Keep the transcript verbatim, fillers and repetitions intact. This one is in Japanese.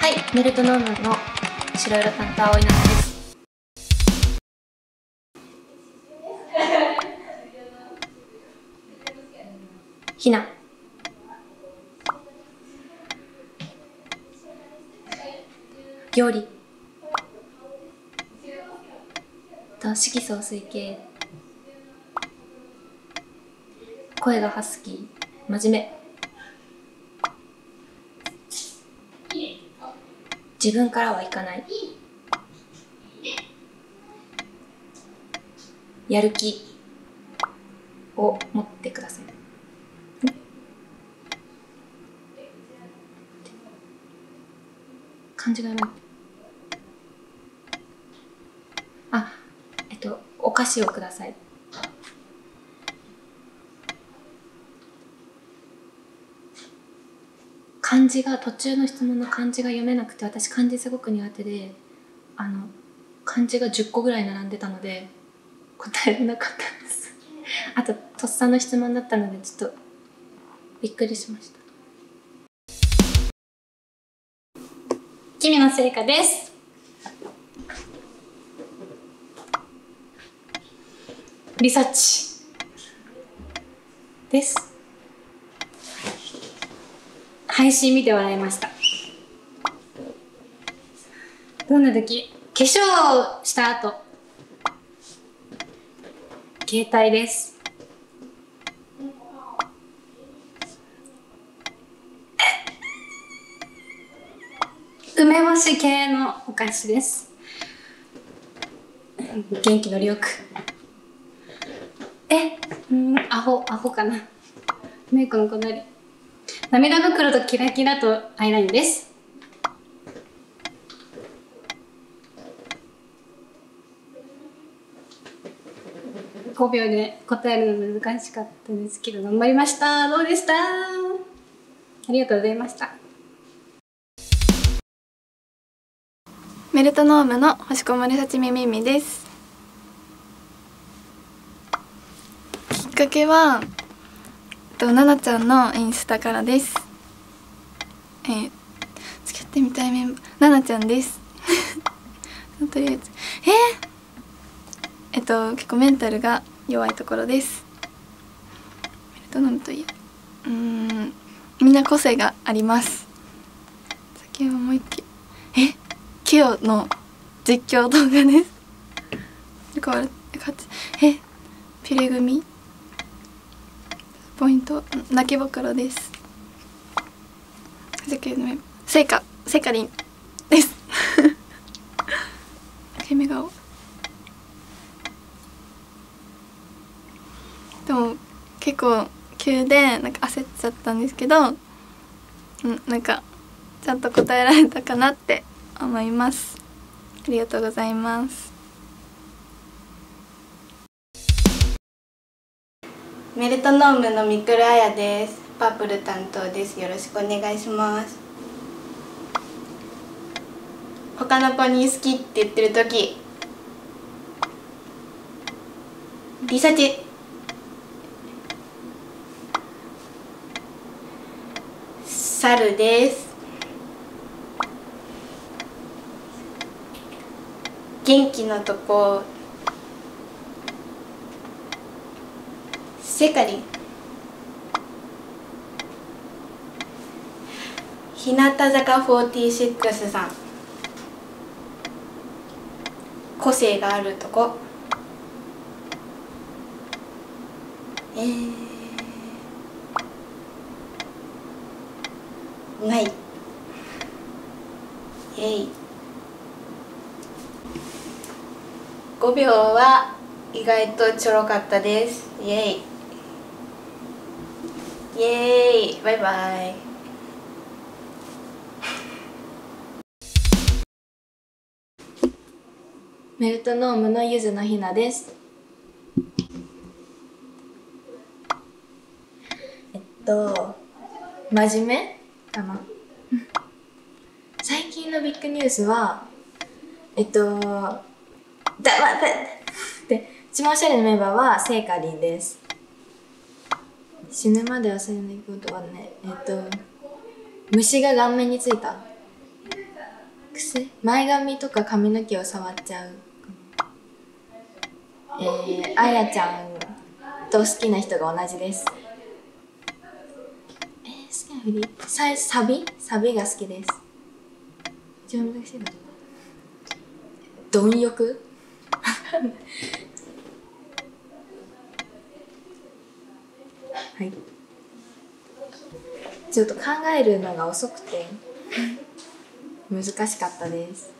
はい、メルトノームの白色担当、葵菜です。ひな、料理と色素水系、声がハスキー、真面目、自分からはいかない、やる気を持ってください。漢字が読めない。あ、えっとお菓子をください。漢字が、途中の質問の漢字が読めなくて、私漢字すごく苦手で、あの漢字がじゅっこぐらい並んでたので答えれなかったんですあととっさの質問だったのでちょっとびっくりしました。君のせいかです。リサーチです。配信見て笑いました。どんな時？化粧をした後、携帯です。梅干し系のお菓子です。元気のりおくえ、うん、アホ、アホかな。メイクのこだわり、涙袋とキラキラとアイラインです。ごびょうで答えるの難しかったですけど頑張りました。どうでした？ありがとうございました。メルトノームの星子紫みみみです。きっかけはとななちゃんのインスタからです。えー、付き合ってみたいメンバーななちゃんです。とりあえず、えー、えっと結構メンタルが弱いところです。メルトノームといえ、うーん、みんな個性があります。先はもう一期、え、ケオの実況動画です。えかわるかつ、え、ピレ組。ポイント、泣きぼくろです。せいか、せいかりんです。目顔。でも結構急でなんか焦っちゃったんですけど、うん、なんかちゃんと答えられたかなって思います。ありがとうございます。メルトノームのみくるあやです。パープル担当です。よろしくお願いします。他の子に好きって言ってる時、リサチサルです。元気のとこセカリン、日向坂フォーティーシックスさん、個性があるとこ、えー、ない、えい、ごびょうは意外とちょろかったです。イエイイエーイ、バイバイ。メルトノームのゆずのひなです。えっと真面目かな最近のビッグニュースはえっとだわっって一番おしゃれなメンバーはせいかりんです。死ぬまで忘れないことはね、えっと、虫が顔面についた。癖、前髪とか髪の毛を触っちゃう、えー、あやちゃんと好きな人が同じです。えー、好きな振り、さサビサビが好きです。一番難しいの貪欲はい。ちょっと考えるのが遅くて難しかったです。